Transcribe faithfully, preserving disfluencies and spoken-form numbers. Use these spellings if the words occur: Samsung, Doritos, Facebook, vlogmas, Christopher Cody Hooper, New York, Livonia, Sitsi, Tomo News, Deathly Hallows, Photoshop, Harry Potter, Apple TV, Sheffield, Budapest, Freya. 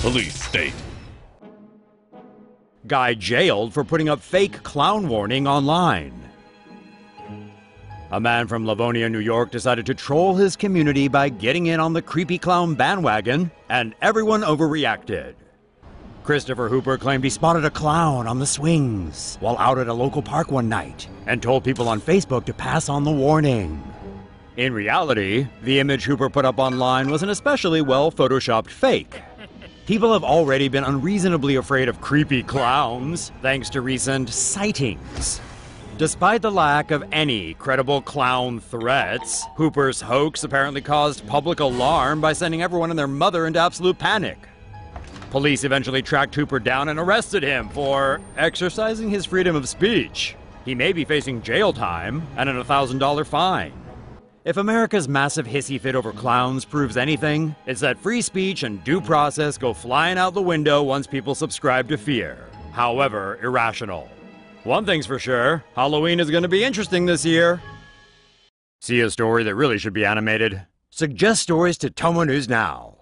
police state. Guy jailed for putting up fake clown warning online. A man from Livonia, New York decided to troll his community by getting in on the creepy clown bandwagon, and everyone overreacted. Christopher Hooper claimed he spotted a clown on the swings while out at a local park one night and told people on Facebook to pass on the warning. In reality, the image Hooper put up online was an especially well photoshopped fake. People have already been unreasonably afraid of creepy clowns thanks to recent sightings. Despite the lack of any credible clown threats, Hooper's hoax apparently caused public alarm by sending everyone and their mother into absolute panic. Police eventually tracked Hooper down and arrested him for exercising his freedom of speech. He may be facing jail time and an one thousand dollar fine. If America's massive hissy fit over clowns proves anything, it's that free speech and due process go flying out the window once people subscribe to fear, however irrational. One thing's for sure, Halloween is going to be interesting this year. See a story that really should be animated? Suggest stories to Tomo News now.